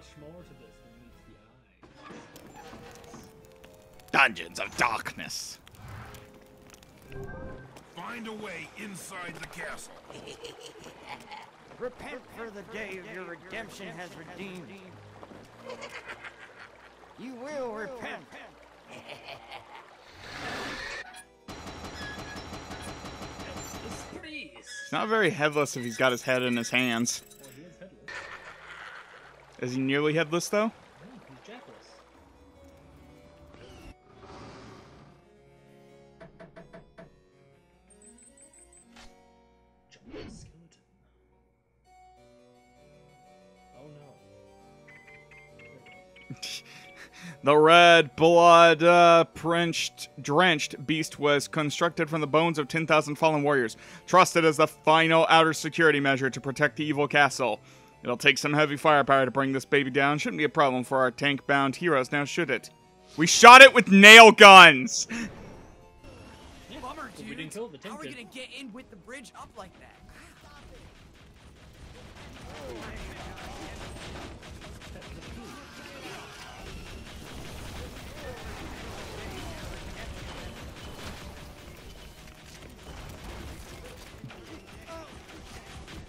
much more to this than meets the eye. Dungeons of Darkness. Find a way inside the castle. Repent for the day of your redemption has redeemed you. You will repent. It's not very headless if he's got his head in his hands. Well, he is headless. Is he nearly headless, though? No, he's jackless. The red, blood-drenched beast was constructed from the bones of 10,000 fallen warriors, trusted as the final outer security measure to protect the evil castle. It'll take some heavy firepower to bring this baby down. Shouldn't be a problem for our tank-bound heroes now, should it? We shot it with nail guns! Yeah, bummer, dude. We didn't kill the tank. How are we gonna get in with the bridge up like that?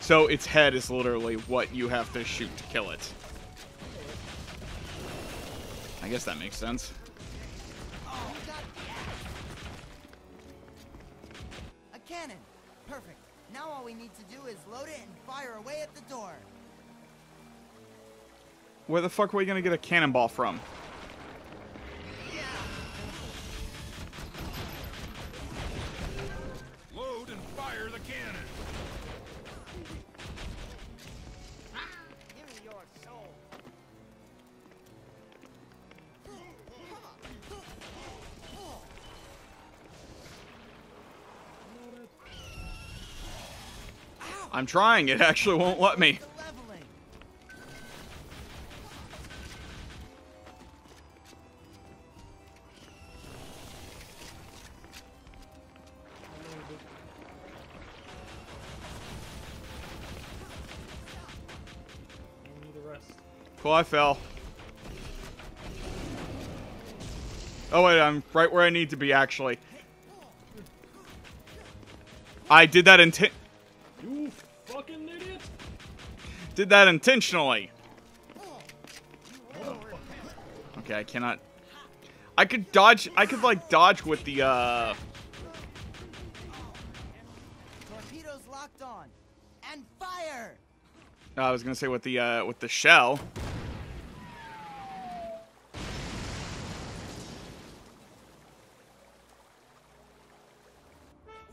So its head is literally what you have to shoot to kill it. I guess that makes sense. Oh, a cannon. Perfect. Now all we need to do is load it and fire away at the door. Where the fuck were we gonna get a cannonball from? Yeah. Load and fire the cannon. I'm trying, it actually won't let me. Cool, I fell. Oh wait, I'm right where I need to be, actually. I did that intent. Did that intentionally. Okay, I cannot. I could dodge. I could like dodge with the. Torpedoes locked on, and fire. I was gonna say with the shell.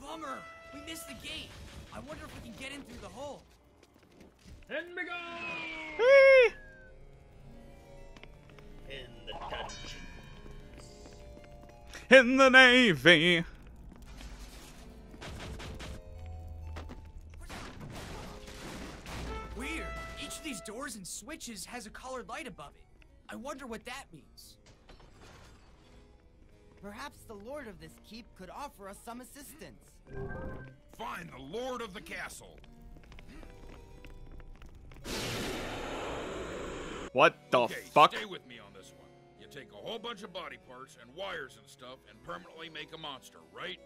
Bummer, we missed the gate. I wonder if we can get in through the hole. And we go! Hey. In the dungeons. In the Navy! Weird. Each of these doors and switches has a colored light above it. I wonder what that means. Perhaps the lord of this keep could offer us some assistance. Find the lord of the castle. What the fuck? Stay with me on this one. You take a whole bunch of body parts and wires and stuff and permanently make a monster, right?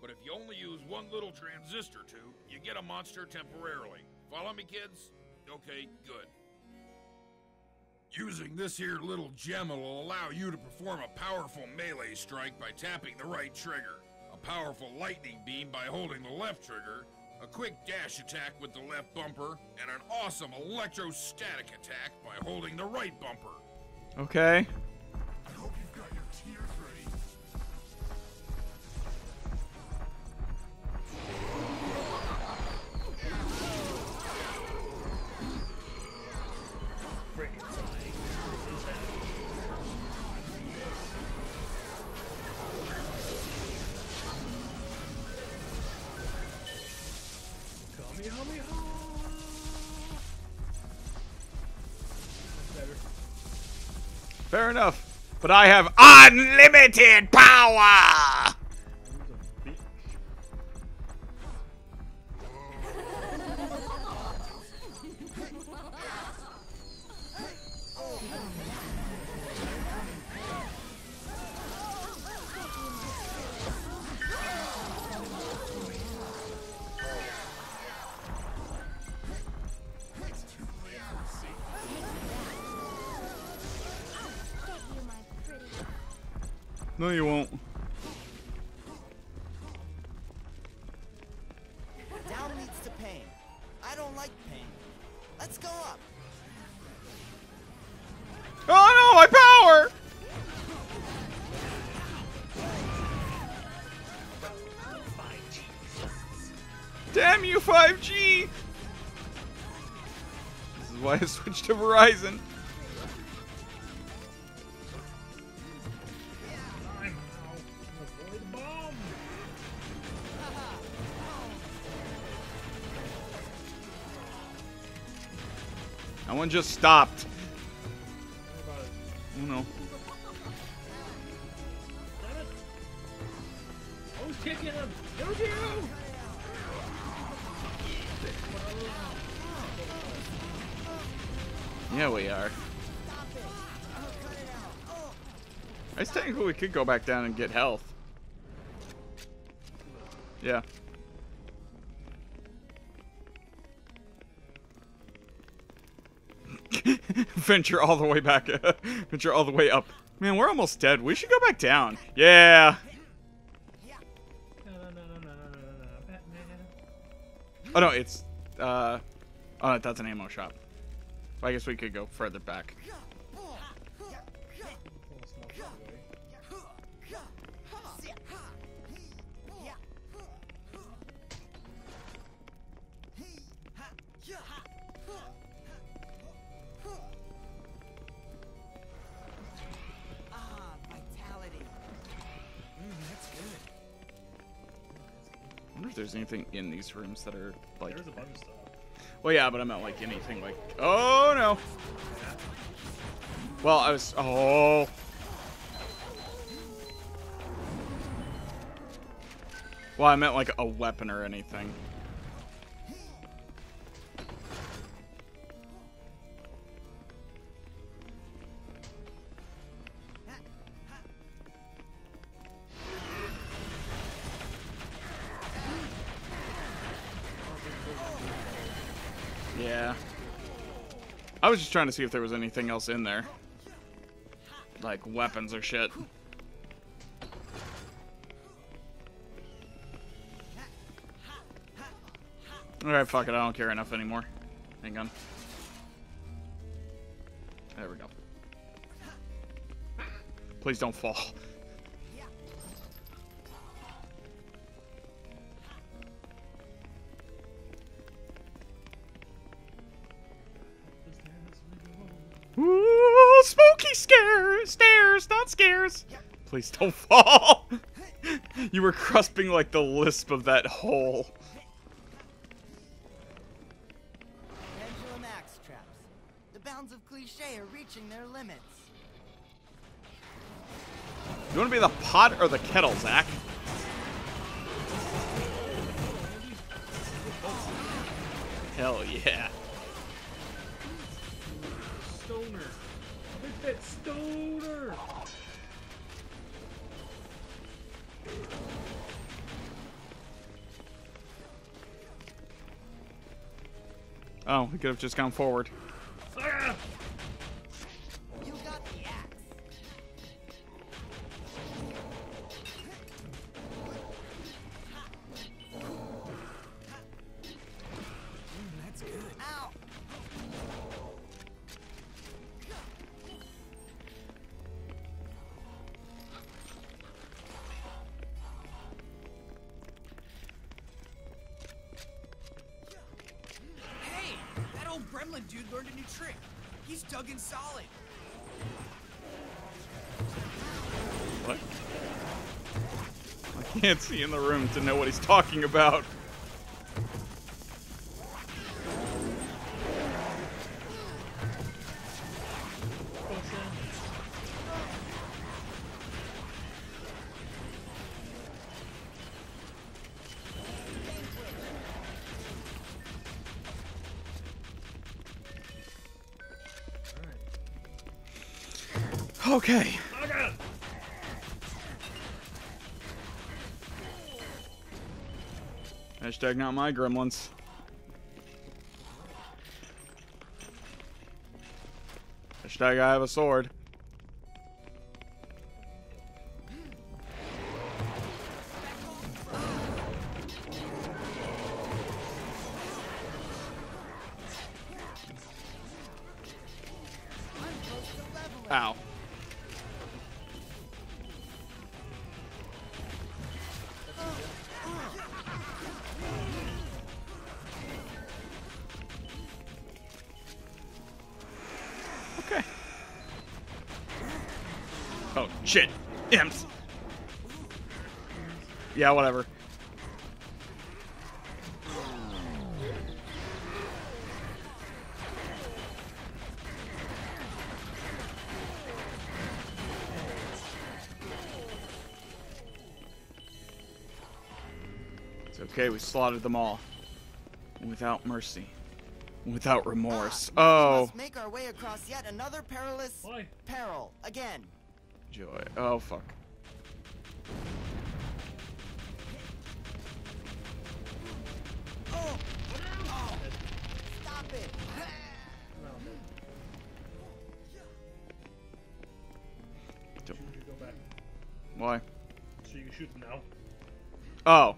But if you only use one little transistor tube, you get a monster temporarily. Follow me, kids? Okay, good. Using this here little gem will allow you to perform a powerful melee strike by tapping the right trigger, a powerful lightning beam by holding the left trigger, a quick dash attack with the left bumper, and an awesome electrostatic attack by holding the right bumper. Okay. I hope you've got your tears ready. Fair enough, but I have unlimited power! No, you won't. Down leads to pain. I don't like pain. Let's go up. Oh no, my power! Damn you, 5G! This is why I switched to Verizon. That one just stopped. Oh no. I was kicking him. It was you! Yeah, we are. I was thinking we could go back down and get health. Yeah. Venture all the way back. Venture all the way up. Man, we're almost dead. We should go back down. Yeah. Oh no, it's oh no, that's an ammo shop. I guess we could go further back. There's anything in these rooms that are like. There's a bunch of stuff. Well, yeah, but I meant like anything like. Oh no. Well, I was. Oh. Well, I meant like a weapon or anything. Yeah. I was just trying to see if there was anything else in there. Like weapons or shit. Alright, fuck it. I don't care enough anymore. Hang on. There we go. Please don't fall. Stairs, not scares. Please don't fall. You were grasping like the lisp of that hole. Pendulum axe traps. The bounds of cliche are reaching their limits. You want to be the pot or the kettle, Zach? Hell yeah. Stoner. That stoner. Oh, we could have just gone forward. Ah! You got the axe. That's good. Ow. Dude learned a new trick. He's dug in solid. What? I can't see in the room to know what he's talking about. Okay. Hashtag not my gremlins. Hashtag I have a sword. Ow. Okay. Oh, shit. Imps. Yeah, whatever. Okay, we slaughtered them all. Without mercy. Without remorse. Oh! We must make our way across yet another perilous peril again. Joy. Oh, fuck. Oh. Oh. Stop it. Don't. Why? So you can shoot them now. Oh.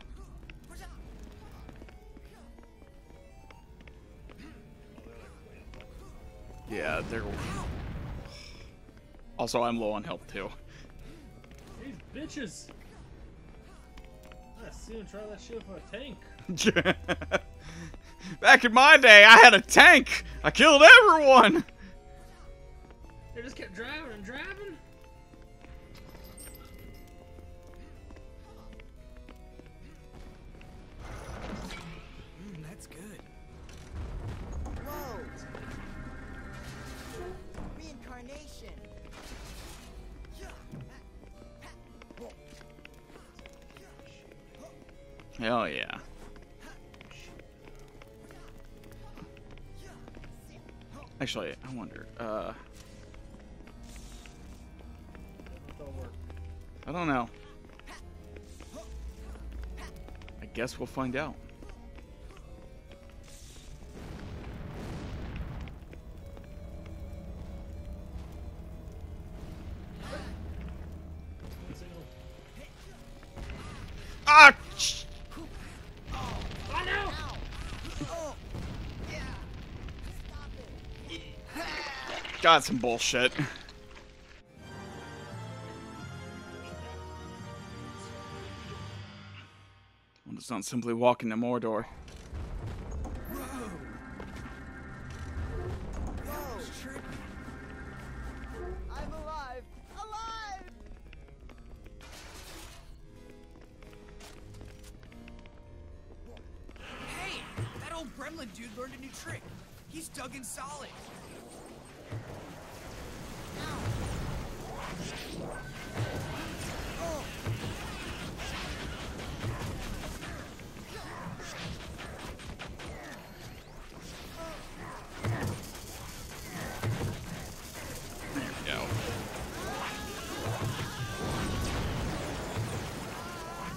Yeah, they're... Also, I'm low on health, too. These bitches! I see him try that shit for a tank. Back in my day, I had a tank! I killed everyone! They just kept driving and driving? That's good. Reincarnation. Hell yeah. Actually, I wonder, I don't know. I guess we'll find out. Got some bullshit. Well, it's not simply walking to Mordor. Whoa. Whoa. I'm alive. Alive. Hey, that old Gremlin dude learned a new trick. He's dug in solid.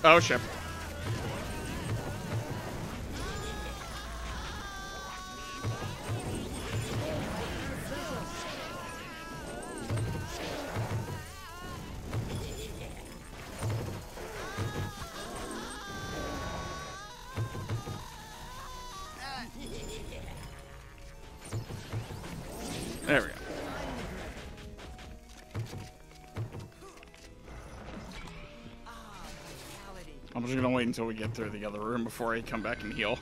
Oh shit. There we go. I'm just gonna wait until we get through the other room before I come back and heal.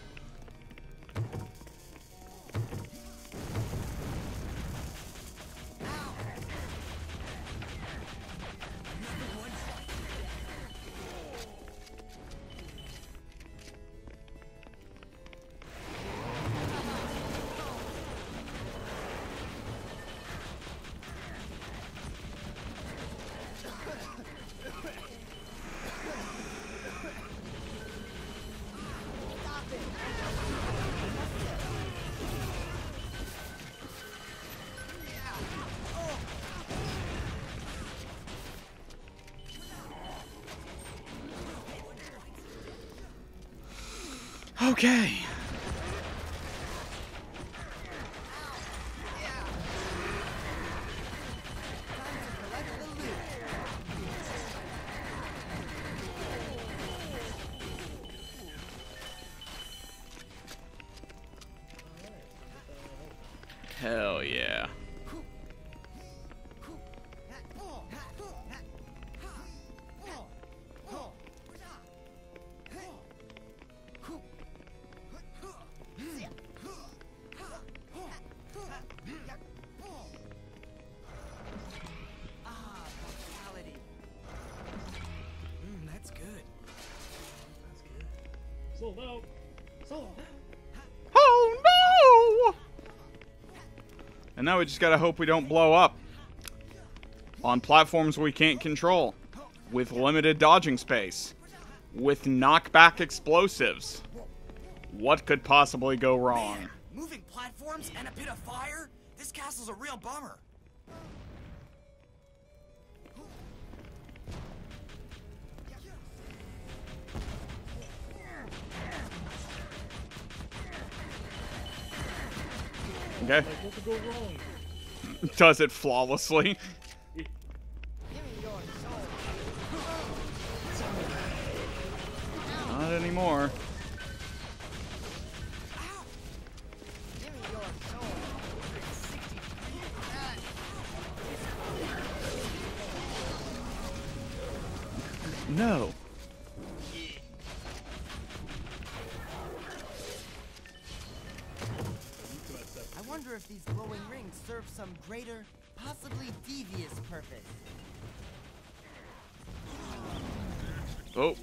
Okay. Hell yeah. Oh no! And now we just gotta hope we don't blow up on platforms we can't control, with limited dodging space, with knockback explosives. What could possibly go wrong? Man, moving platforms and a bit of fire? This castle's a real bummer. Okay. What could go wrong? Does it flawlessly. Not anymore. No. I wonder if these glowing rings serve some greater, possibly devious purpose. Oh.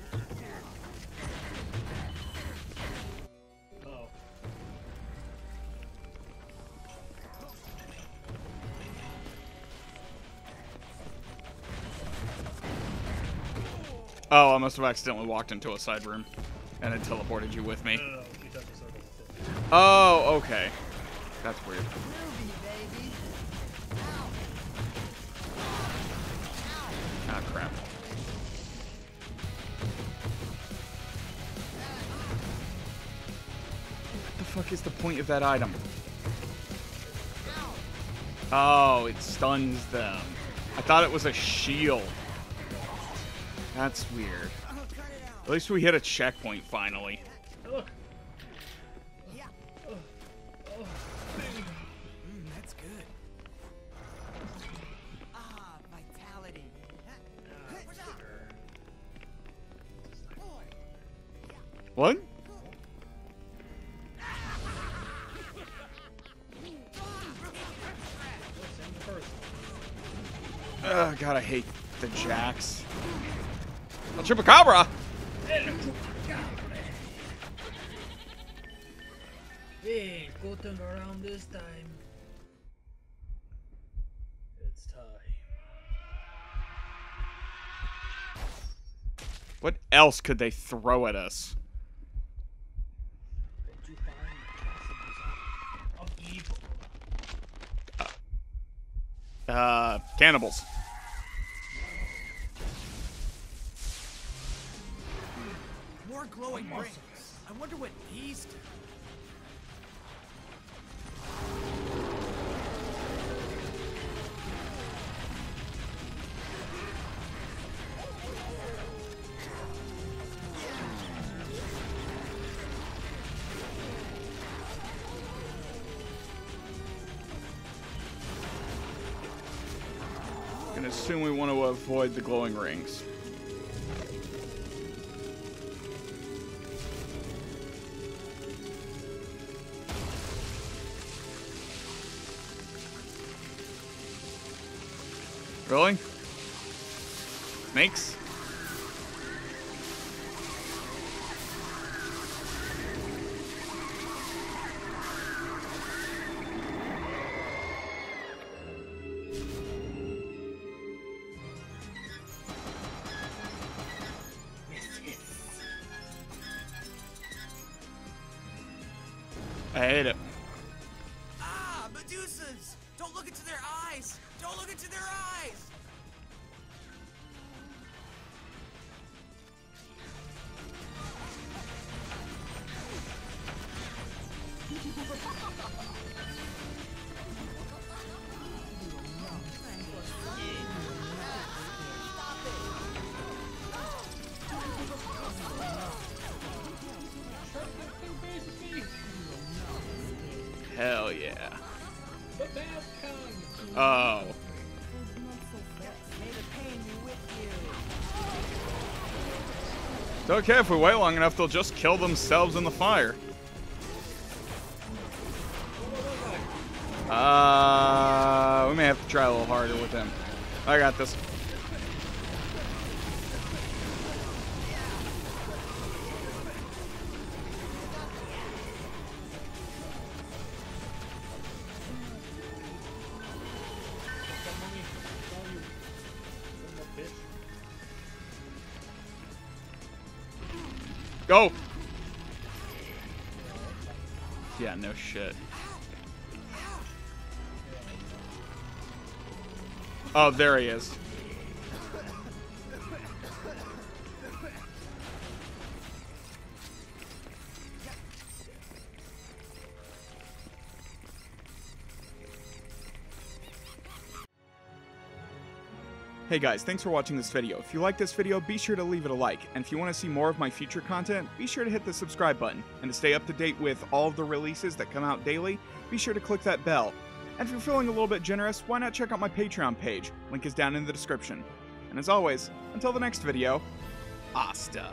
Oh, I must have accidentally walked into a side room, and it teleported you with me. Oh, okay. That's weird. Ah, crap. What the fuck is the point of that item? Oh, it stuns them. I thought it was a shield. That's weird. At least we hit a checkpoint finally. Yeah. That's good. Ah, vitality. What? Oh, God, I hate the jacks. A Chupacabra! Hey, got them around this time. It's time. What else could they throw at us? Cannibals. More glowing rings. I wonder what these do. I'm gonna assume we want to avoid the glowing rings. Really? Snakes? I hate it. Hell yeah. Oh. It's okay if we wait long enough, they'll just kill themselves in the fire. We may have to try a little harder with him. I got this. Go! Yeah, no shit. Oh, there he is. Hey guys, thanks for watching this video. If you like this video, be sure to leave it a like. And if you want to see more of my future content, be sure to hit the subscribe button. And to stay up to date with all of the releases that come out daily, be sure to click that bell. And if you're feeling a little bit generous, why not check out my Patreon page? Link is down in the description. And as always, until the next video, Asta.